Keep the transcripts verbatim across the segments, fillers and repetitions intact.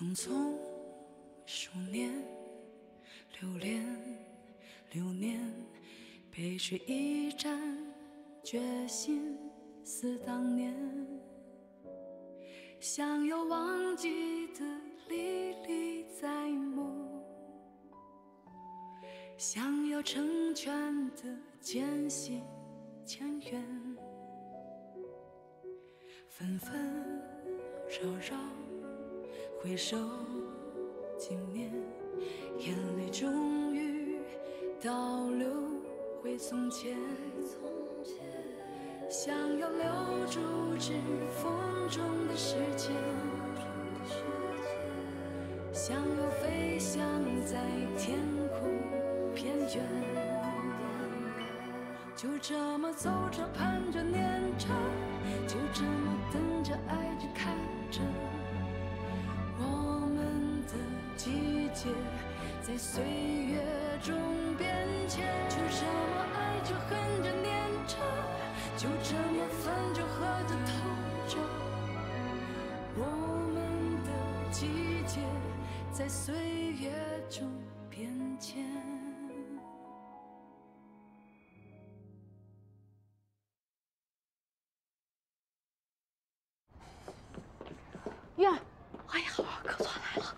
匆匆数年，留恋流年，背水一战，决心似当年。想要忘记的历历在目，想要成全的渐行渐远，纷纷扰扰。 回首经年，眼泪终于倒流回从前。想要留住指缝中的时间，想要飞翔在天空偏远，就这么走着，盼着，念着，就这么等着，爱着，看着。 季节在岁月中变迁，就这么爱着、恨着、念着，就这么分着、合着、透着。我们的季节在岁月中变迁。月儿，哎呀，可算来了。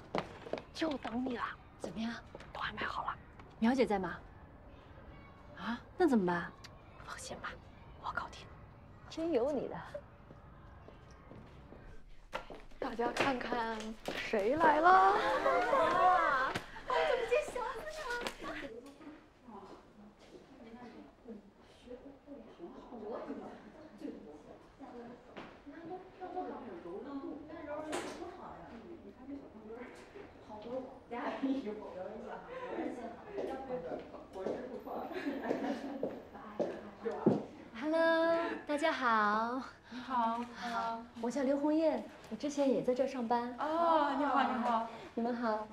就等你了，怎么样？都安排好了。苗姐在吗？啊，那怎么办？放心吧，我搞定。真有你的！大家看看谁来了！哇，我怎么见小四了？Hello， 大家好。你好，你好。我叫刘红艳，我之前也在这儿上班。哦，你好，你好。你们好。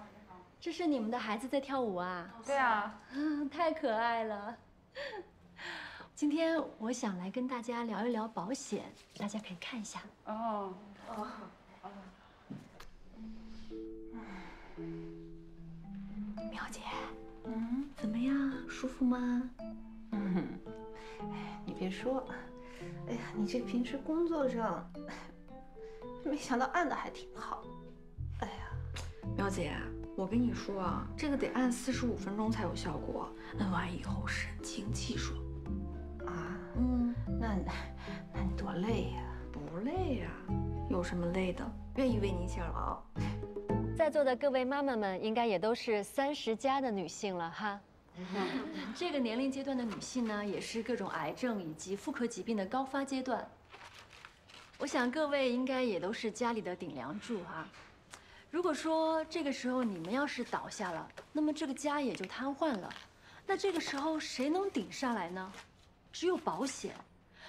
这是你们的孩子在跳舞啊？对啊。嗯，太可爱了。今天我想来跟大家聊一聊保险，大家可以看一下。哦。哦。 苗姐，嗯，怎么样，舒服吗？嗯，哎，你别说，哎呀，你这平时工作上，没想到按的还挺好。哎呀，苗姐，我跟你说啊，这个得按四十五分钟才有效果，按完以后神清气爽。啊，嗯，那那你多累呀？不累呀，有什么累的？愿意为您效劳。 在座的各位妈妈们，应该也都是三十加的女性了哈。这个年龄阶段的女性呢，也是各种癌症以及妇科疾病的高发阶段。我想各位应该也都是家里的顶梁柱啊。如果说这个时候你们要是倒下了，那么这个家也就瘫痪了。那这个时候谁能顶上来呢？只有保险，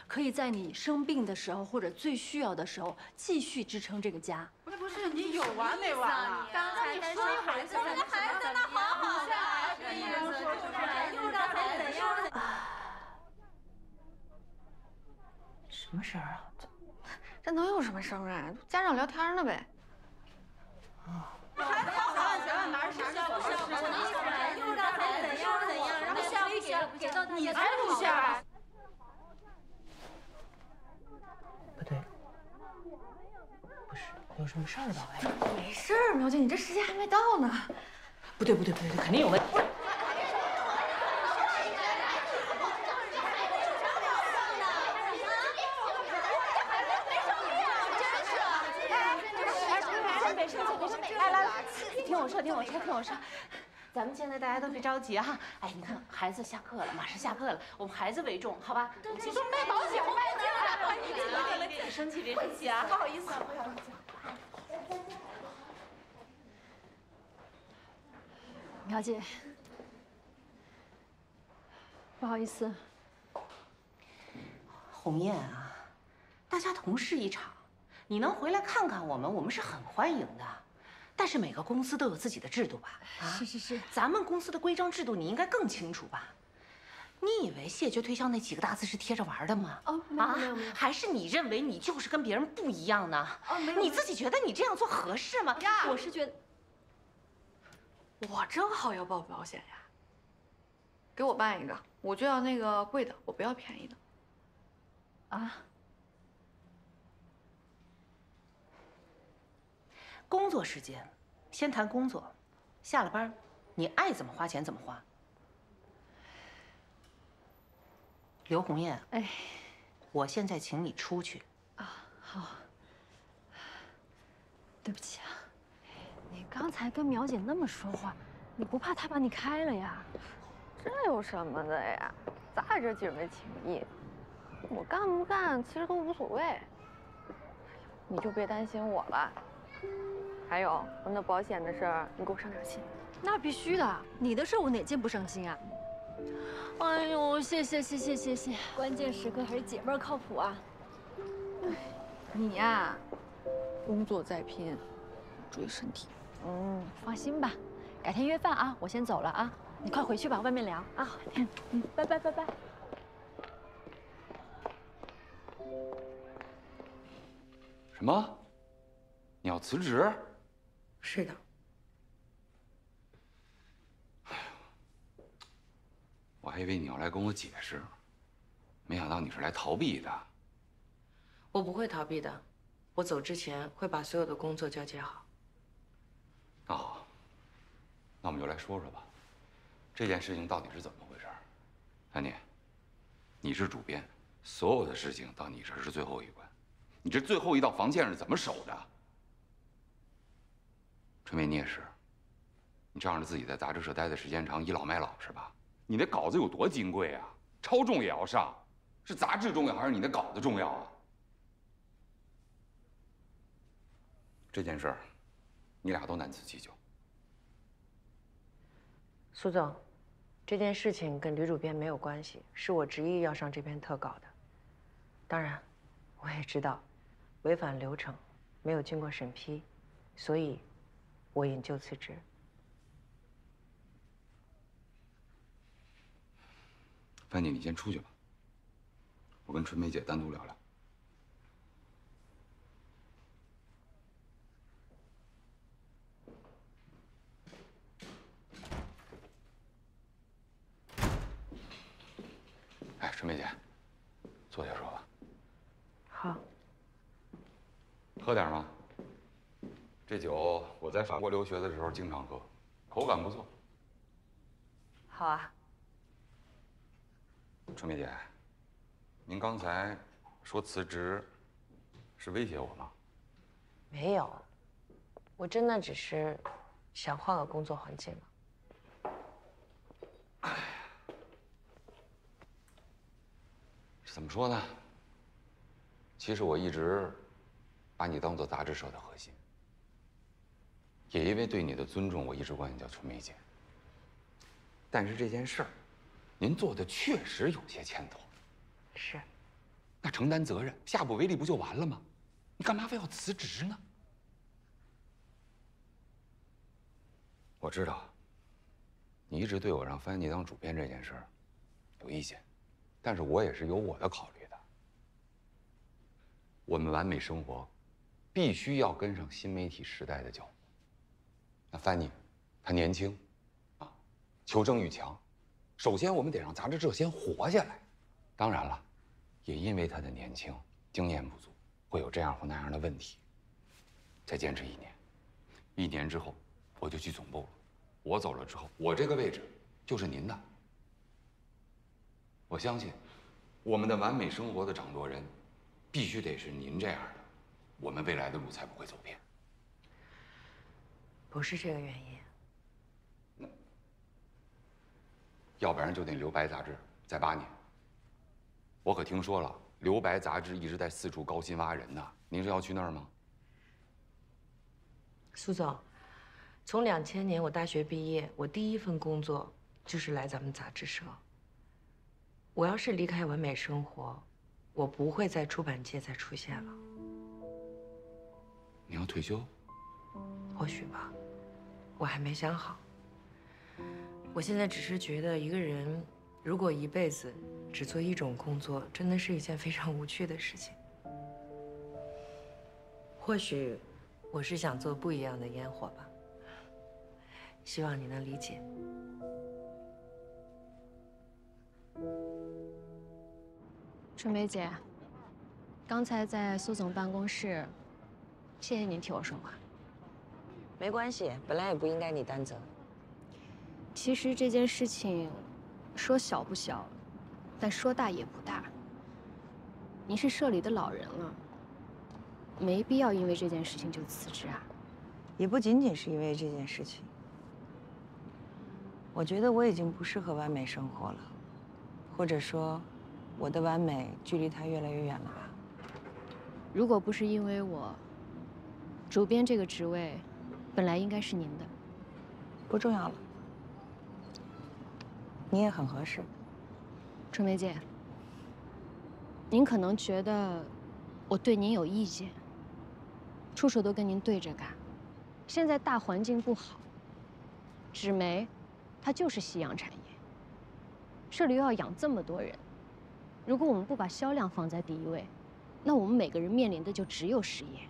可以在你生病的时候或者最需要的时候继续支撑这个家。 不是你有完没完啊？刚才你说孩子，人家孩子那好好的，哎呀，说出来又让孩子又……什么声啊？这能有什么声啊？家长聊天呢呗。啊。孩子要好，千万拿着拿着不是，我能说来又让孩子怎样怎样，然后下回给到你才不下。不对。 有什么事儿吧？哎，没事儿，苗姐，你这时间还没到呢。不对，不对，不对，肯定有问题。来来来，听我说，听我说，听我说。咱们现在大家都别着急哈。哎，你看，孩子下课了，马上下课了，我们孩子为重，好吧？我们其实卖保险，卖保险，别别别生气，别生气啊！不好意思，不好意思。 苗姐，不好意思。红艳啊，大家同事一场，你能回来看看我们，我们是很欢迎的。但是每个公司都有自己的制度吧？啊，是是是。咱们公司的规章制度你应该更清楚吧？你以为谢绝推销那几个大字是贴着玩的吗？哦，没有没有没有，还是你认为你就是跟别人不一样呢？哦，没有，你自己觉得你这样做合适吗？呀，我是觉得，我正好要报保险呀，给我办一个，我就要那个贵的，我不要便宜的。啊？ 工作时间，先谈工作。下了班，你爱怎么花钱怎么花。刘红艳，哎，我现在请你出去。啊，好。对不起啊，你刚才跟苗姐那么说话，你不怕她把你开了呀？这有什么的呀？咱俩这姐妹情谊，我干不干其实都无所谓。你就别担心我了。 还有我那保险的事儿，你给我上点心。那必须的，你的事我哪件不上心啊？哎呦，谢谢谢谢谢谢，关键时刻还是姐妹儿靠谱啊。你呀、啊，工作再拼，注意身体。嗯，放心吧，改天约饭啊，我先走了啊，你快回去吧，外面凉啊。嗯嗯，拜拜拜拜。 什么？你要辞职？ 是的。哎呀，我还以为你要来跟我解释，没想到你是来逃避的。我不会逃避的，我走之前会把所有的工作交接好。那好，那我们就来说说吧，这件事情到底是怎么回事？安妮，你是主编，所有的事情到你这是最后一关，你这最后一道防线是怎么守的？ 春梅，你也是，你仗着自己在杂志社待的时间长，倚老卖老是吧？你那稿子有多金贵啊，超重也要上，是杂志重要还是你的稿子重要啊？这件事儿，你俩都难辞其咎。苏总，这件事情跟吕主编没有关系，是我执意要上这篇特稿的。当然，我也知道，违反流程，没有经过审批，所以。 我引咎辞职。范姐，你先出去吧，我跟春梅姐单独聊聊。哎，春梅姐，坐下说吧。好。喝点吗？ 这酒我在法国留学的时候经常喝，口感不错。好啊，春梅姐，您刚才说辞职是威胁我吗？没有，我真的只是想换个工作环境了。哎呀，怎么说呢？其实我一直把你当做杂志社的核心。 也因为对你的尊重，我一直管你叫春梅姐。但是这件事儿，您做的确实有些牵头。是。那承担责任，下不为例，不就完了吗？你干嘛非要辞职呢？我知道，你一直对我让翻译当主编这件事儿有意见，但是我也是有我的考虑的。我们完美生活，必须要跟上新媒体时代的脚步。 那范妮，她年轻，啊，求生欲强。首先，我们得让杂志社先活下来。当然了，也因为她的年轻、经验不足，会有这样或那样的问题。再坚持一年，一年之后我就去总部了。我走了之后，我这个位置就是您的。我相信，我们的完美生活的掌舵人，必须得是您这样的，我们未来的路才不会走偏。 不是这个原因，那要不然就那《留白》杂志再八年。我可听说了，《留白》杂志一直在四处高薪挖人呢。您是要去那儿吗？苏总，从两千年我大学毕业，我第一份工作就是来咱们杂志社。我要是离开完美生活，我不会在出版界再出现了。你要退休？ 或许吧，我还没想好。我现在只是觉得，一个人如果一辈子只做一种工作，真的是一件非常无趣的事情。或许我是想做不一样的烟火吧，希望你能理解。 春梅姐，刚才在苏总办公室，谢谢您替我说话。没关系，本来也不应该你担责。其实这件事情，说小不小，但说大也不大。您是社里的老人了，没必要因为这件事情就辞职啊。也不仅仅是因为这件事情，我觉得我已经不适合完美生活了，或者说。 我的完美距离他越来越远了吧？如果不是因为我，主编这个职位本来应该是您的，不重要了。你也很合适，春梅姐。您可能觉得我对您有意见，处处都跟您对着干。现在大环境不好，纸媒它就是夕阳产业，社里又要养这么多人。 如果我们不把销量放在第一位，那我们每个人面临的就只有失业。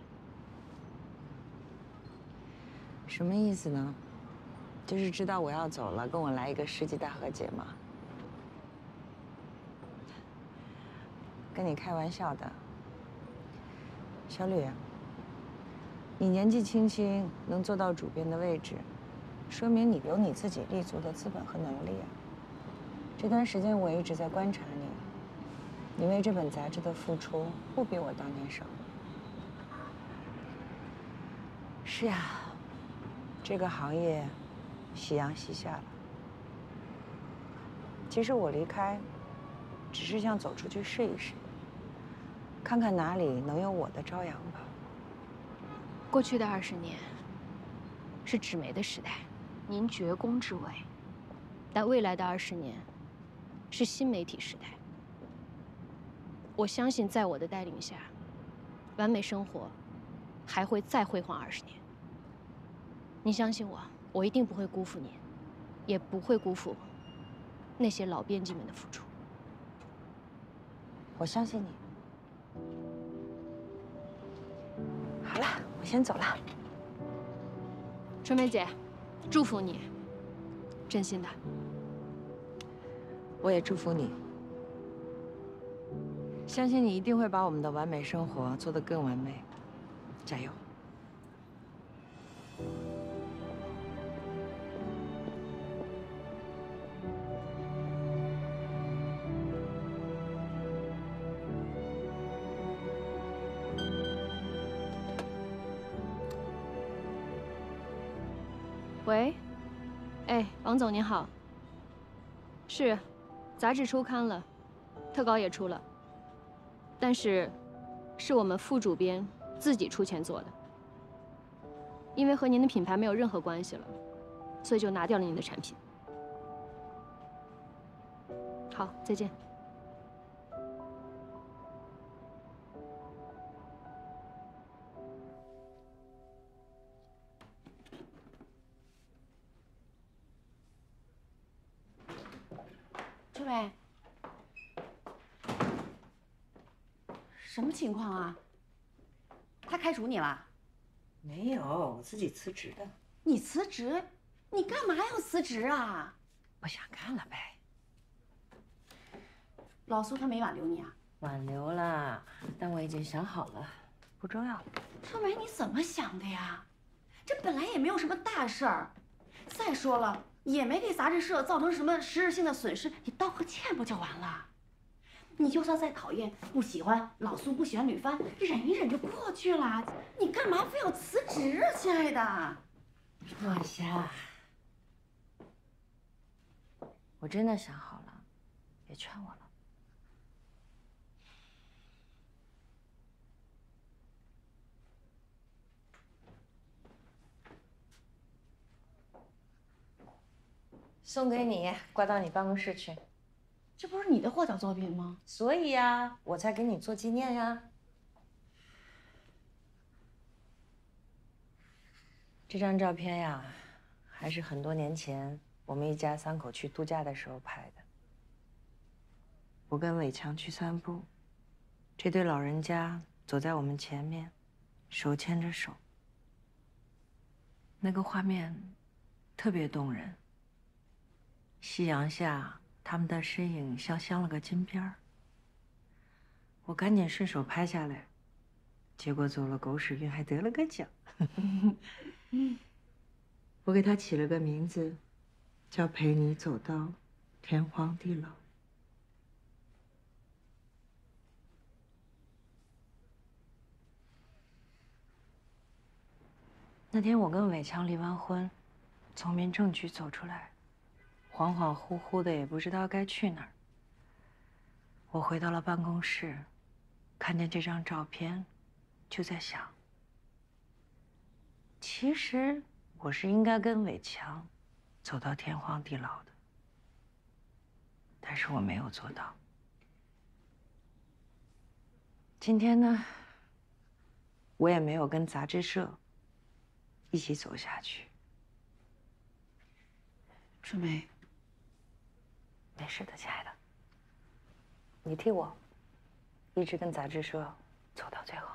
什么意思呢？就是知道我要走了，跟我来一个世纪大和解吗？跟你开玩笑的，小吕，你年纪轻轻能做到主编的位置，说明你有你自己立足的资本和能力啊。这段时间我一直在观察你。 你为这本杂志的付出不比我当年少。是呀，这个行业夕阳西下了。其实我离开，只是想走出去试一试，看看哪里能有我的朝阳吧。过去的二十年是纸媒的时代，您绝功至伟；但未来的二十年是新媒体时代。 我相信，在我的带领下，完美生活还会再辉煌二十年。你相信我，我一定不会辜负您，也不会辜负那些老编辑们的付出。我相信你。好了，我先走了。春梅姐，祝福你，真心的。我也祝福你。 相信你一定会把我们的完美生活做得更完美，加油！喂，哎，王总您好。是，杂志出刊了，特稿也出了。 但是，是我们副主编自己出钱做的，因为和您的品牌没有任何关系了，所以就拿掉了您的产品。好，再见。春梅。 什么情况啊？他开除你了？没有，我自己辞职的。你辞职？你干嘛要辞职啊？不想干了呗。老苏他没挽留你啊？挽留了，但我已经想好了，不重要了。春梅，你怎么想的呀？这本来也没有什么大事儿，再说了，也没给杂志社造成什么实质性的损失，你道个歉不就完了？ 你就算再讨厌、不喜欢老苏、不喜欢吕帆，忍一忍就过去了。你干嘛非要辞职啊，亲爱的？落霞，我真的想好了，别劝我了。送给你，挂到你办公室去。 这不是你的获奖作品吗？所以呀，我才给你做纪念呀。这张照片呀，还是很多年前我们一家三口去度假的时候拍的。我跟伟强去散步，这对老人家走在我们前面，手牵着手，那个画面特别动人。夕阳下，他们的身影像镶了个金边儿。我赶紧顺手拍下来，结果走了狗屎运，还得了个奖。我给他起了个名字，叫“陪你走到天荒地老”。 那天我跟伟强离完婚，从民政局走出来，恍恍惚惚的也不知道该去哪儿。我回到了办公室，看见这张照片，就在想，其实我是应该跟伟强走到天荒地老的，但是我没有做到。今天呢，我也没有跟杂志社 一起走下去，春梅。没事的，亲爱的。你替我，一直跟杂志社走到最后。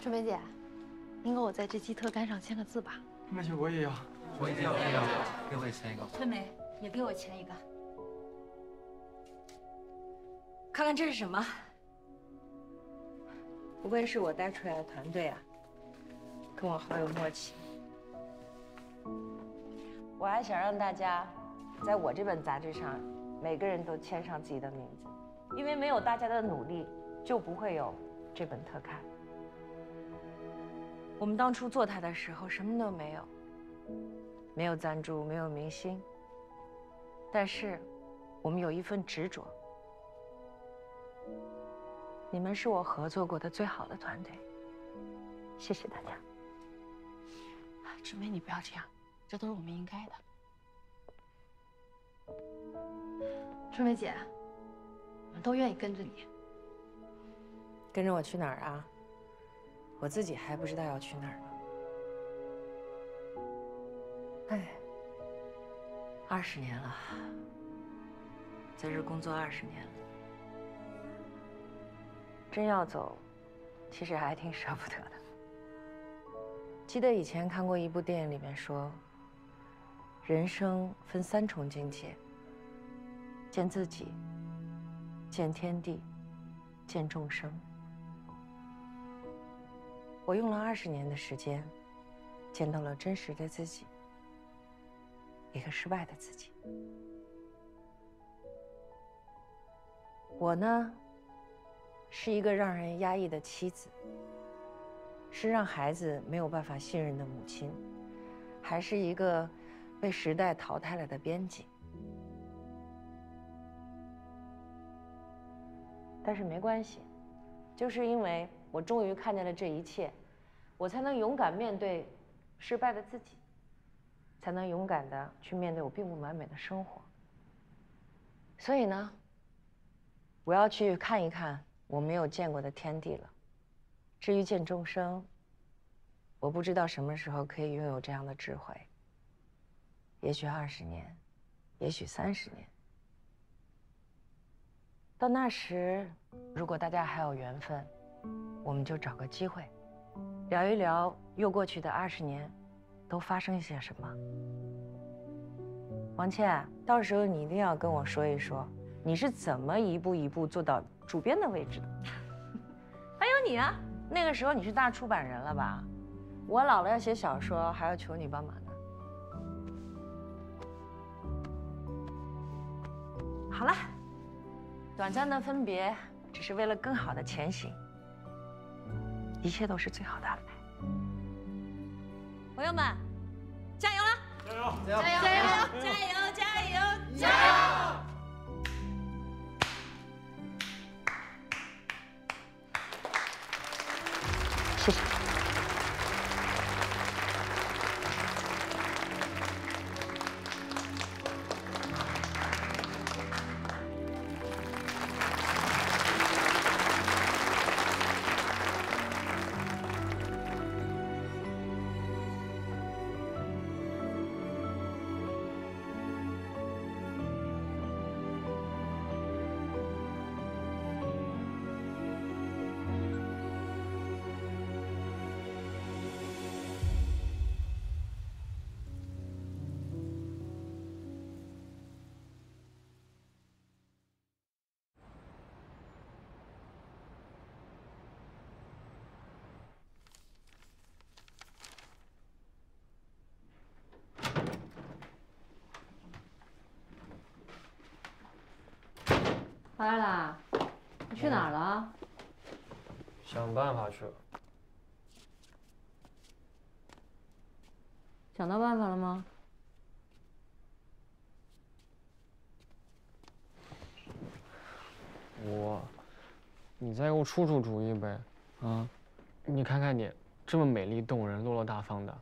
春梅姐。 您给我在这期特刊上签个字吧。那就我也要，我也要，我也要，给我也签一个。春梅，也给我签一个。看看这是什么？不会是我带出来的团队啊？跟我好有默契。我还想让大家在我这本杂志上，每个人都签上自己的名字，因为没有大家的努力，就不会有这本特刊。 我们当初做它的时候什么都没有，没有赞助，没有明星。但是，我们有一份执着。你们是我合作过的最好的团队，谢谢大家。春梅，你不要这样，这都是我们应该的。春梅姐，我们都愿意跟着你。跟着我去哪儿啊？ 我自己还不知道要去哪儿呢。哎，二十年了，在这工作二十年了，真要走，其实还挺舍不得的。记得以前看过一部电影，里面说，人生分三重境界：见自己、见天地、见众生。 我用了二十年的时间，见到了真实的自己，一个失败的自己。我呢，是一个让人压抑的妻子，是让孩子没有办法信任的母亲，还是一个被时代淘汰了的编辑。但是没关系，就是因为 我终于看见了这一切，我才能勇敢面对失败的自己，才能勇敢的去面对我并不完美的生活。所以呢，我要去看一看我没有见过的天地了。至于见众生，我不知道什么时候可以拥有这样的智慧。也许二十年，也许三十年。到那时，如果大家还有缘分， 我们就找个机会，聊一聊又过去的二十年，都发生些什么。王倩，到时候你一定要跟我说一说，你是怎么一步一步做到主编的位置的。还有你啊，那个时候你是大出版人了吧？我老了要写小说，还要求你帮忙呢。好了，短暂的分别只是为了更好的前行。 一切都是最好的安排，朋友们，加油啦！加油！加油！加油！加油！加油！加油！谢谢。回来啦？你去哪儿了？想办法去了。想到办法了吗？我，你再给我出出主意呗。啊，你看看你，这么美丽动人、落落大方的，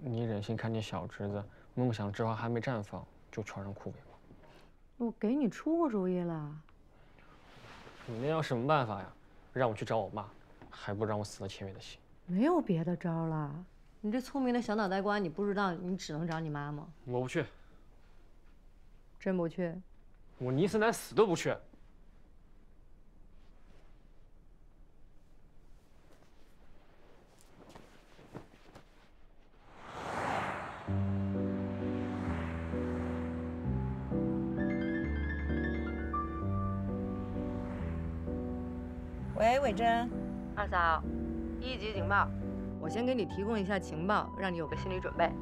你忍心看你小侄子梦想之花还没绽放就穿上裤给我？ 我给你出过主意了，你那要什么办法呀？让我去找我妈，还不让我死得前面的心？没有别的招了，你这聪明的小脑袋瓜，你不知道你只能找你妈吗？我不去，真不去，我倪思南死都不去。喂，伟珍，二嫂，一级警报，我先给你提供一下情报，让你有个心理准备。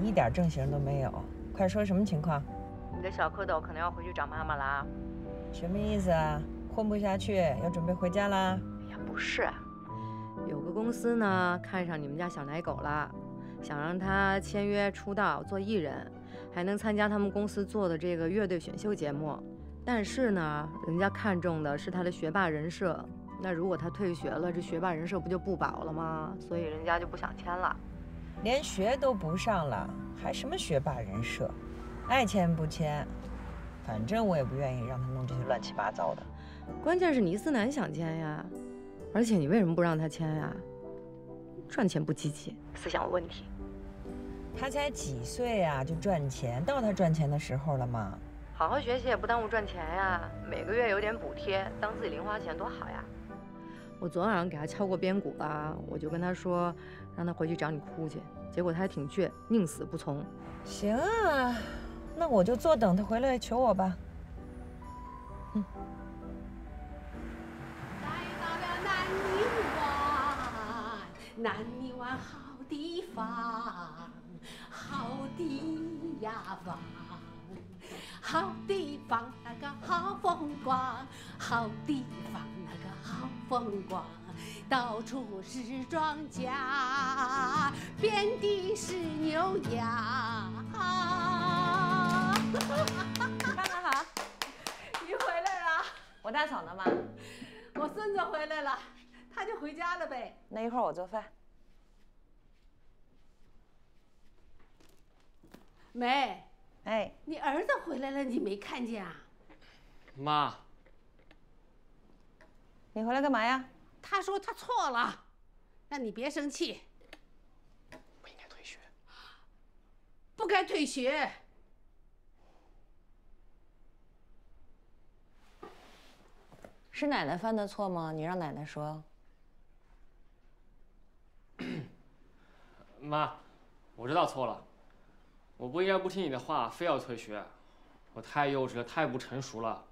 你一点正形都没有，快说什么情况？你的小蝌蚪可能要回去找妈妈了啊！什么意思啊？混不下去，要准备回家啦？哎呀，不是，有个公司呢看上你们家小奶狗了，想让他签约出道做艺人，还能参加他们公司做的这个乐队选秀节目。但是呢，人家看中的是他的学霸人设。 那如果他退学了，这学霸人设不就不保了吗？所以人家就不想签了，连学都不上了，还什么学霸人设？爱签不签，反正我也不愿意让他弄这些乱七八糟的。关键是倪思南想签呀，而且你为什么不让他签呀？赚钱不积极，思想有问题。他才几岁啊，就赚钱，到他赚钱的时候了吗？好好学习也不耽误赚钱呀，每个月有点补贴，当自己零花钱多好呀。 我昨晚上给他敲过边鼓了，我就跟他说，让他回去找你哭去。结果他还挺倔，宁死不从。行啊，那我就坐等他回来求我吧。嗯。来到了南泥湾，南泥湾好地方，好地呀方，好地方那个好风光，好地方那个。 好风光，到处是庄稼，遍地是牛羊。妈妈好，你回来了。我大嫂呢？妈，我孙子回来了，他就回家了呗。那一会儿我做饭。梅，哎，你儿子回来了，你没看见啊？妈。 你回来干嘛呀？他说他错了，那你别生气。我应该退学，不该退学。是奶奶犯的错吗？你让奶奶说。妈，我知道错了，我不应该不听你的话，非要退学。我太幼稚了，太不成熟了，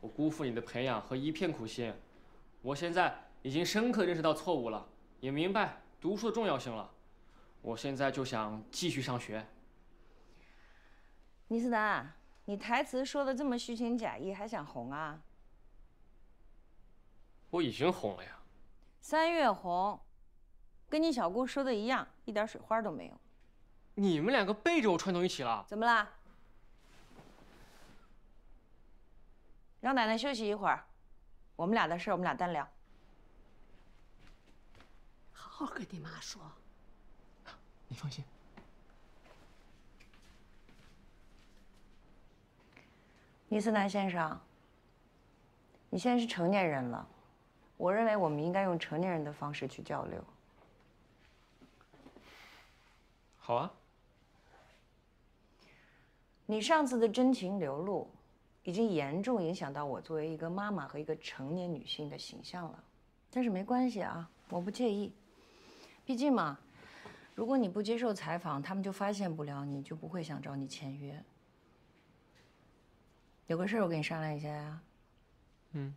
我辜负你的培养和一片苦心。 我现在已经深刻认识到错误了，也明白读书的重要性了。我现在就想继续上学。倪思南，你台词说的这么虚情假意，还想红啊？我已经红了呀。三月红，跟你小姑说的一样，一点水花都没有。你们两个背着我串通一起了？怎么啦？让奶奶休息一会儿。 我们俩的事，我们俩单聊。好好跟你妈说。你放心。倪思南先生，你现在是成年人了，我认为我们应该用成年人的方式去交流。好啊。你上次的真情流露。 已经严重影响到我作为一个妈妈和一个成年女性的形象了，但是没关系啊，我不介意。毕竟嘛，如果你不接受采访，他们就发现不了你，就不会想找你签约。有个事儿我跟你商量一下呀。嗯。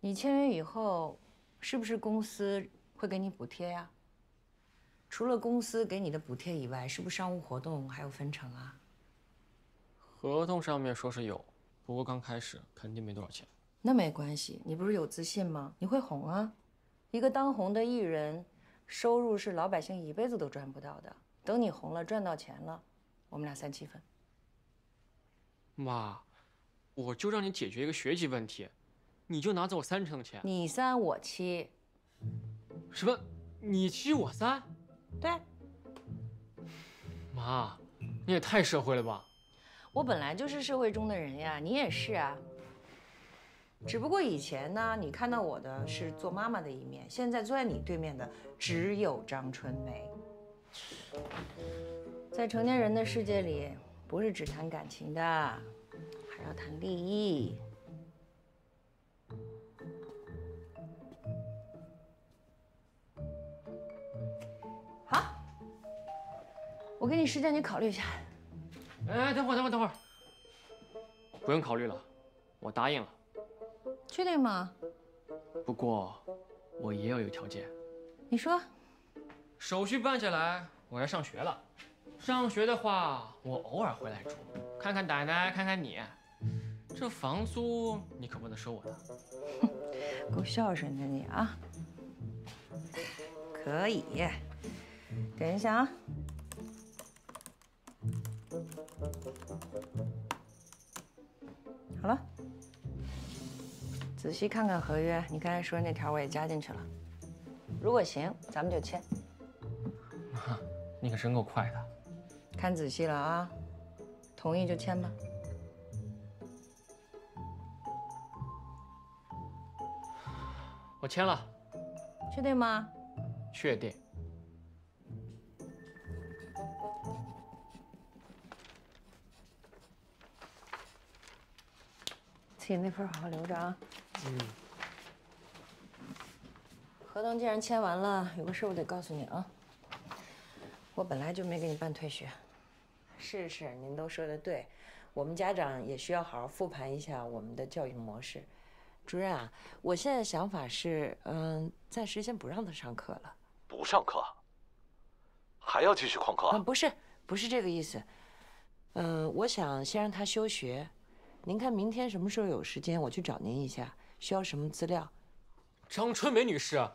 你签约以后，是不是公司会给你补贴呀？除了公司给你的补贴以外，是不是商务活动还有分成啊？合同上面说是有。 不过刚开始肯定没多少钱，那没关系，你不是有自信吗？你会红啊！一个当红的艺人，收入是老百姓一辈子都赚不到的。等你红了，赚到钱了，我们俩三七分。妈，我就让你解决一个学籍问题，你就拿走我三成的钱。你三我七。什么？你七我三？对。妈，你也太社会了吧！ 我本来就是社会中的人呀，你也是啊。只不过以前呢，你看到我的是做妈妈的一面，现在坐在你对面的只有张春梅。在成年人的世界里，不是只谈感情的，还要谈利益。好，我给你时间，你考虑一下。 哎，等会儿，等会儿，等会儿，不用考虑了，我答应了。确定吗？不过，我也有一个条件。你说。手续办下来，我要上学了。上学的话，我偶尔回来住，看看奶奶，看看你。这房租你可不能收我的。哼，够孝顺的你啊。可以。等一下啊。 好了，仔细看看合约，你刚才说的那条我也加进去了。如果行，咱们就签。妈，你可真够快的。看仔细了啊，同意就签吧。我签了。确定吗？确定。 自己那份好好留着啊。嗯。合同既然签完了，有个事我得告诉你啊。我本来就没给你办退学。是是，您都说的对，我们家长也需要好好复盘一下我们的教育模式。主任啊，我现在想法是，嗯，暂时先不让他上课了。不上课？还要继续旷课啊？不是，不是这个意思。嗯，我想先让他休学。 您看明天什么时候有时间，我去找您一下，需要什么资料？张春梅女士，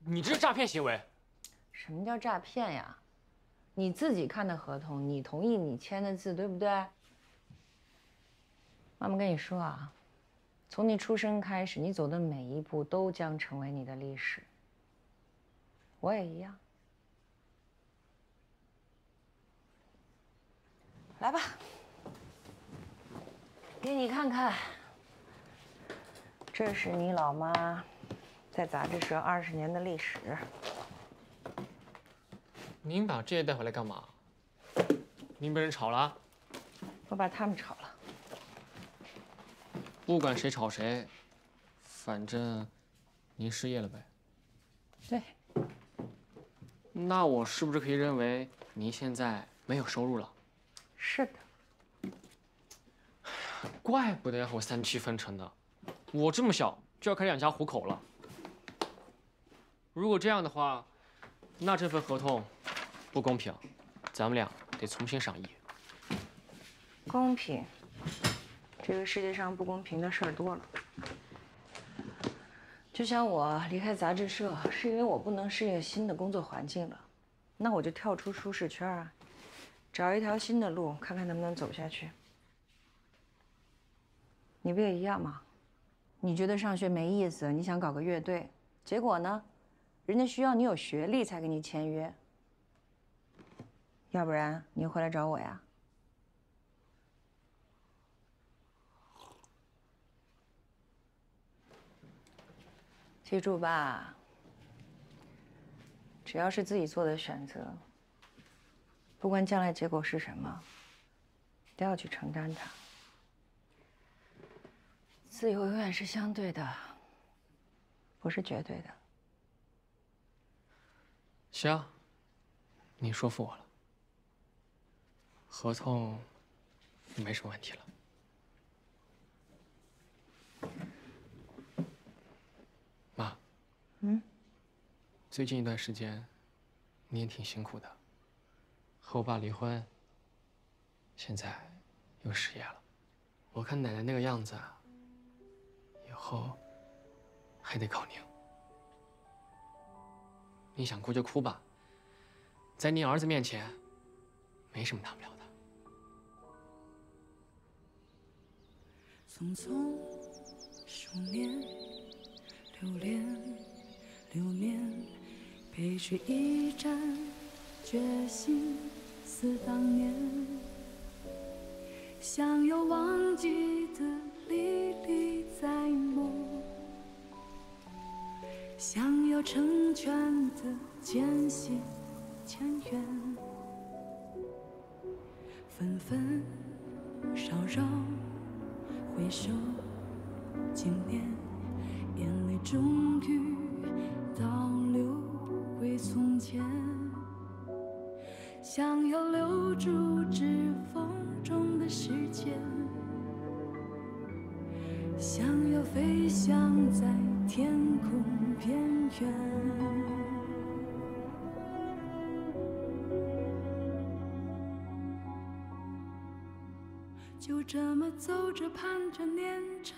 你这是诈骗行为！什么叫诈骗呀？你自己看的合同，你同意你签的字，对不对？妈妈跟你说啊，从你出生开始，你走的每一步都将成为你的历史。我也一样。来吧。 给你看看，这是你老妈在杂志社二十年的历史。您把这些带回来干嘛？您被人炒了？我把他们炒了。不管谁炒谁，反正您失业了呗。对。那我是不是可以认为您现在没有收入了？是的。 怪不得要我三七分成的，我这么小就要开始养家糊口了。如果这样的话，那这份合同不公平，咱们俩得重新商议。公平？这个世界上不公平的事儿多了。就像我离开杂志社，是因为我不能适应新的工作环境了，那我就跳出舒适圈啊，找一条新的路，看看能不能走下去。 你不也一样吗？你觉得上学没意思，你想搞个乐队，结果呢，人家需要你有学历才给你签约，要不然你回来找我呀。记住吧，只要是自己做的选择，不管将来结果是什么，都要去承担它。 自由永远是相对的，不是绝对的。行，你说服我了。合同没什么问题了。妈，嗯，最近一段时间你也挺辛苦的，和我爸离婚，现在又失业了。我看奶奶那个样子啊。后还得考宁。你想哭就哭吧，在你儿子面前，没什么大不了的。匆匆数年，流连流年，背水一战，决心似当年，想要忘记的历历在目，想要成全的渐行渐远，纷纷扰扰，回首经年，眼泪终于倒流回从前，想要留住指缝中的时间，想要飞翔在天空边缘。 就这么走着，盼着，念着，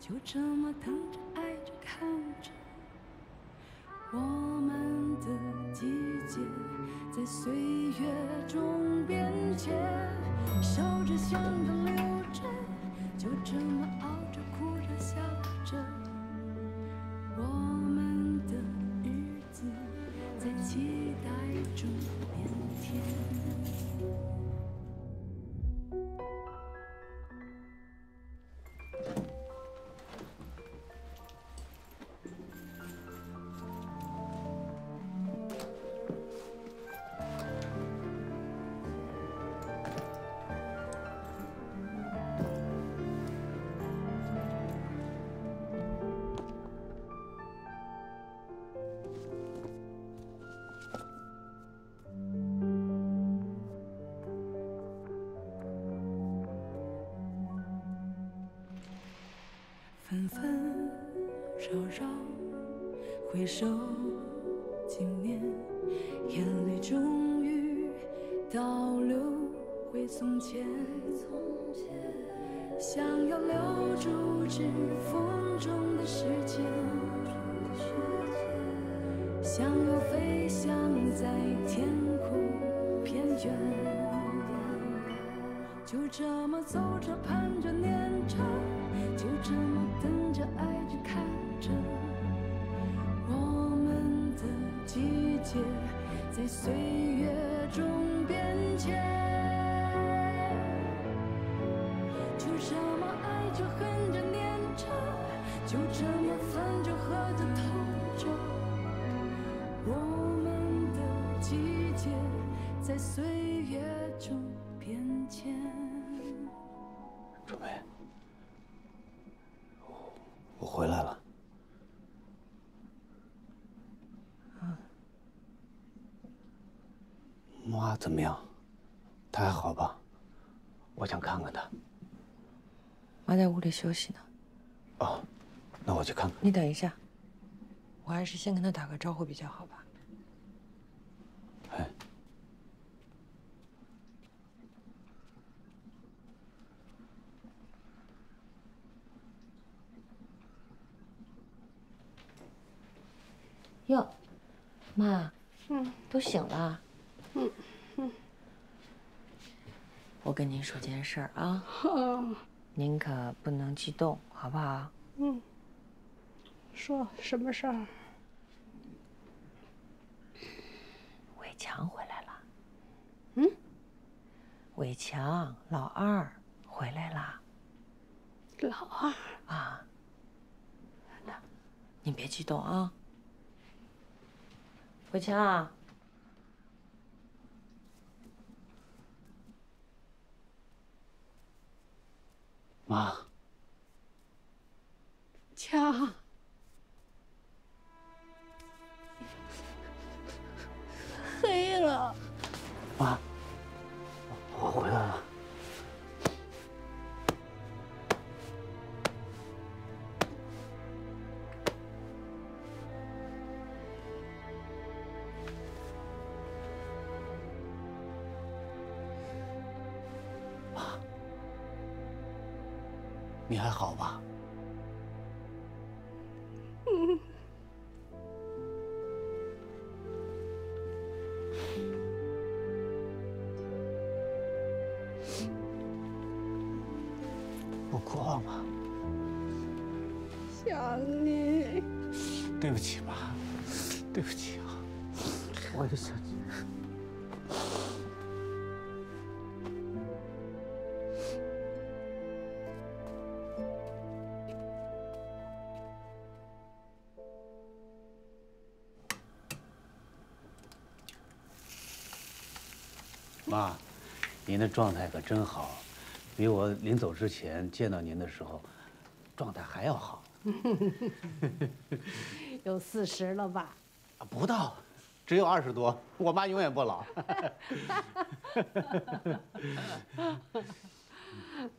就这么等着，爱着，看着，我们的季节在岁月中变迁，守着，想着，留着，就这么熬着，哭着，笑着，我们的日子在期待中变天。 纷纷扰扰，回首经年，眼泪终于倒流回从前。想要留住指缝中的时间，想要飞翔在天空边缘，就这么走着，盼着，念着。 就这么等着，爱着，看着，我们的季节在岁月中变迁。就这么爱着，恨着，念着，就这么分着，合着，透着，我们的季节在岁月中变迁。准备。 我回来了。嗯，妈怎么样？她还好吧？我想看看她。妈在屋里休息呢。哦，那我去看看。你等一下，我还是先跟她打个招呼比较好吧。哎，哟，妈，嗯，都醒了，嗯嗯，我跟您说件事儿啊，您可不能激动，好不好？嗯，说什么事儿？伟强回来了，嗯，伟强，老二回来了，老二啊，那，您别激动啊。 伟强，妈，强，黑了，妈，我回来了。 你还好吧？国嘛。想你。对不起妈，对不起啊，我也想你。 妈，您的状态可真好，比我临走之前见到您的时候，状态还要好。有四十了吧？啊，不到，只有二十多。我妈永远不老。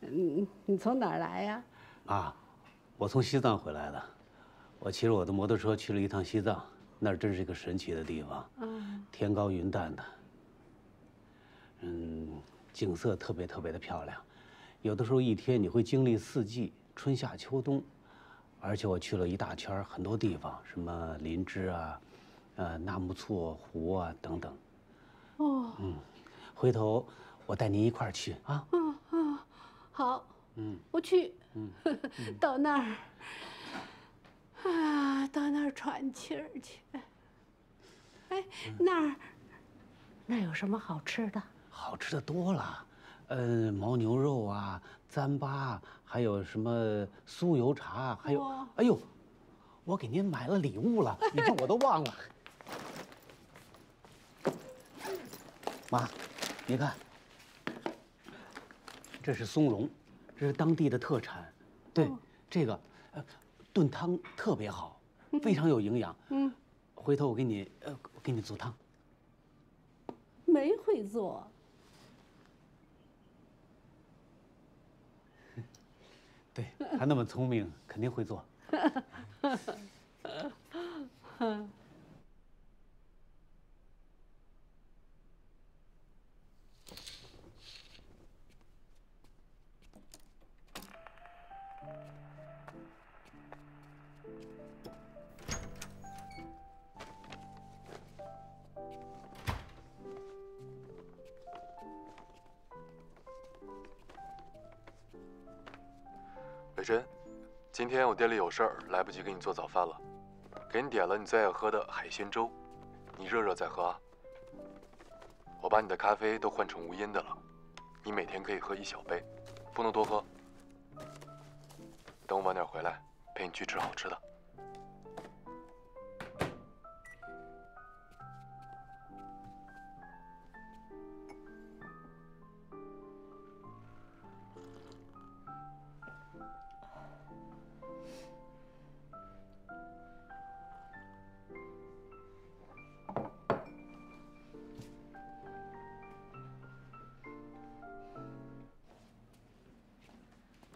你你从哪儿来呀？妈，我从西藏回来的，我骑着我的摩托车去了一趟西藏，那儿真是一个神奇的地方。嗯，天高云淡的。 嗯，景色特别特别的漂亮，有的时候一天你会经历四季，春夏秋冬，而且我去了一大圈，很多地方，什么林芝啊，呃，纳木错湖啊等等。哦，嗯，回头我带您一块儿去啊。嗯嗯，好。嗯，我去。嗯，到那儿，啊，到那儿喘气儿去。哎，那儿，那有什么好吃的？ 好吃的多了，呃，牦牛肉啊，糌粑，还有什么酥油茶，还有，哎呦，我给您买了礼物了，你看我都忘了。妈，你看，这是松茸，这是当地的特产，对，这个，呃，炖汤特别好，非常有营养。嗯，回头我给你，呃，我给你做汤。没会做。 对，他那么聪明，肯定会做。伟珍，今天我店里有事儿，来不及给你做早饭了，给你点了你最爱喝的海鲜粥，你热热再喝啊。我把你的咖啡都换成无因的了，你每天可以喝一小杯，不能多喝。等我晚点回来，陪你去吃好吃的。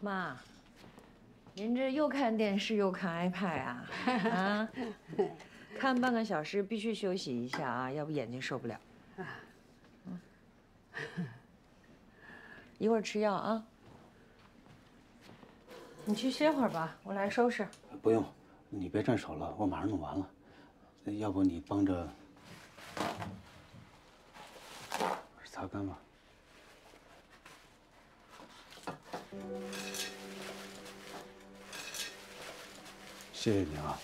妈，您这又看电视又看 iPad 啊？啊，看半个小时必须休息一下啊，要不眼睛受不了。一会儿吃药啊。你去歇会儿吧，我来收拾。不用，你别沾手了，我马上弄完了。要不你帮着擦干吧。 谢谢你啊，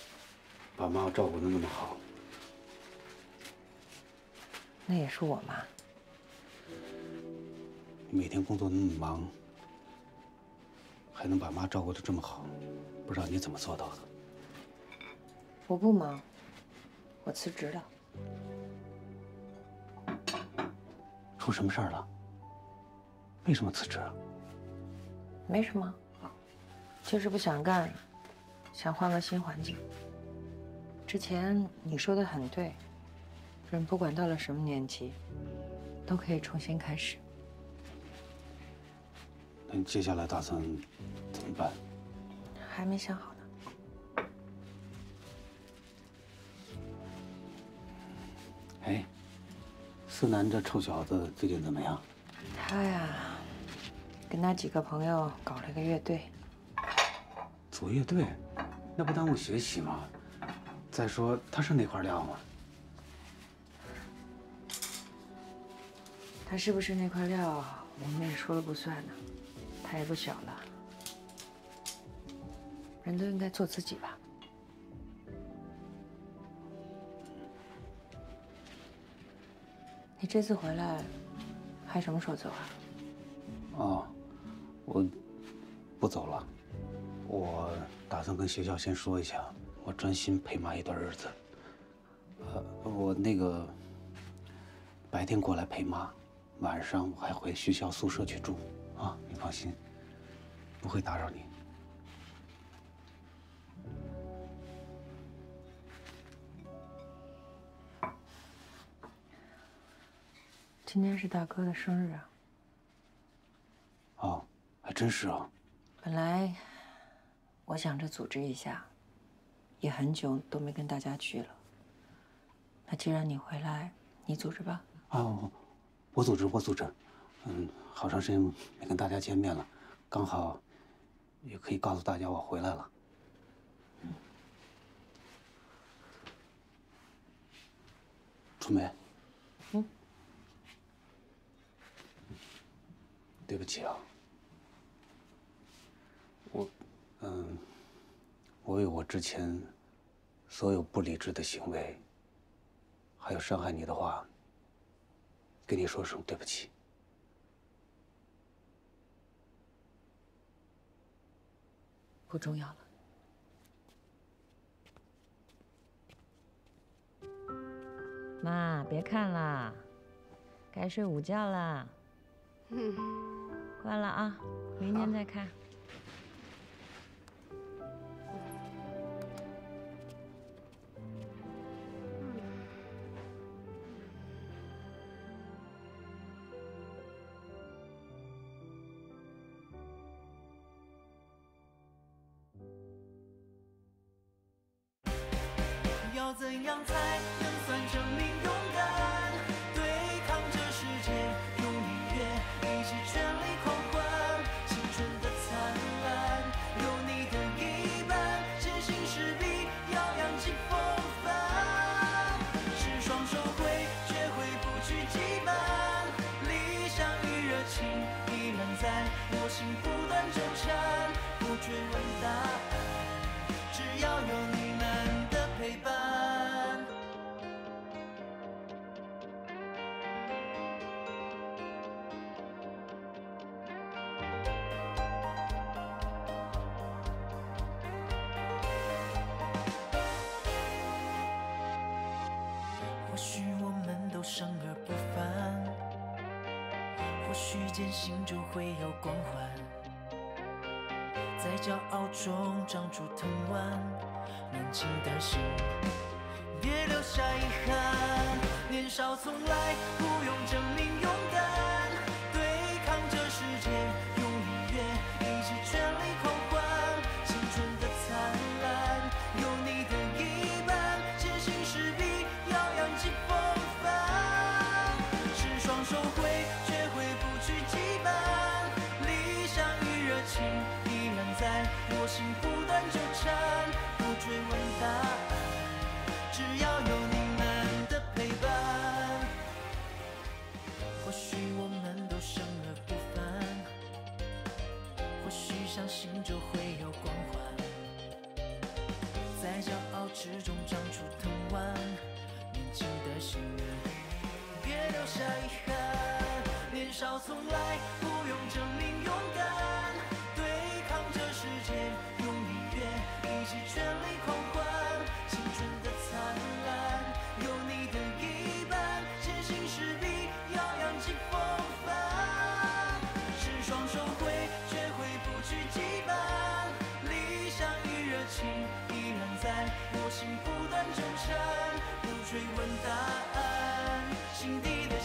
把妈照顾得那么好。那也是我妈。你每天工作那么忙，还能把妈照顾得这么好，不知道你怎么做到的。我不忙，我辞职了。出什么事儿了？为什么辞职啊？ 没什么，就是不想干了，想换个新环境。之前你说的很对，人不管到了什么年纪，都可以重新开始。那你接下来打算怎么办？还没想好呢。哎，思南这臭小子最近怎么样？他呀。 跟他几个朋友搞了个乐队，组乐队，那不耽误学习吗？再说他是那块料吗？他是不是那块料，我们也说了不算呢。他也不小了，人都应该做自己吧。你这次回来还什么时候走啊？哦，我不走了，我打算跟学校先说一下，我专心陪妈一段日子。呃，我那个白天过来陪妈，晚上我还回学校宿舍去住啊，你放心，不会打扰你。 今天是大哥的生日啊！哦，还真是啊。本来我想着组织一下，也很久都没跟大家聚了。那既然你回来，你组织吧。哦，我组织，我组织。嗯，好长时间没跟大家见面了，刚好也可以告诉大家我回来了。 春梅，嗯，对不起啊，我，嗯，我为我之前所有不理智的行为，还有伤害你的话，跟你说声对不起。不重要了。 妈，别看了，该睡午觉了。嗯，关了啊，明天再看。要怎样才能算证明？ 艰辛就会有光环，在骄傲中长出藤蔓，年轻的心别留下遗憾。年少从来不用证明勇敢，对抗这世界，用音乐一起全力狂欢。青春的灿烂，有你的一半，真心实力要扬起风帆，是双手挥。 我心不断纠缠，不追问答案，只要有你们的陪伴。或许我们都生而不凡，或许相信就会有光环，在骄傲之中长出藤蔓，年轻的心别留下遗憾。年少从来不用证明勇敢。 用音乐一起全力狂欢，青春的灿烂，有你的一半，真心实力要扬起风帆，是双手挥，学会不去羁绊，理想与热情依然在我心不断纠缠，不追问答案，心底的。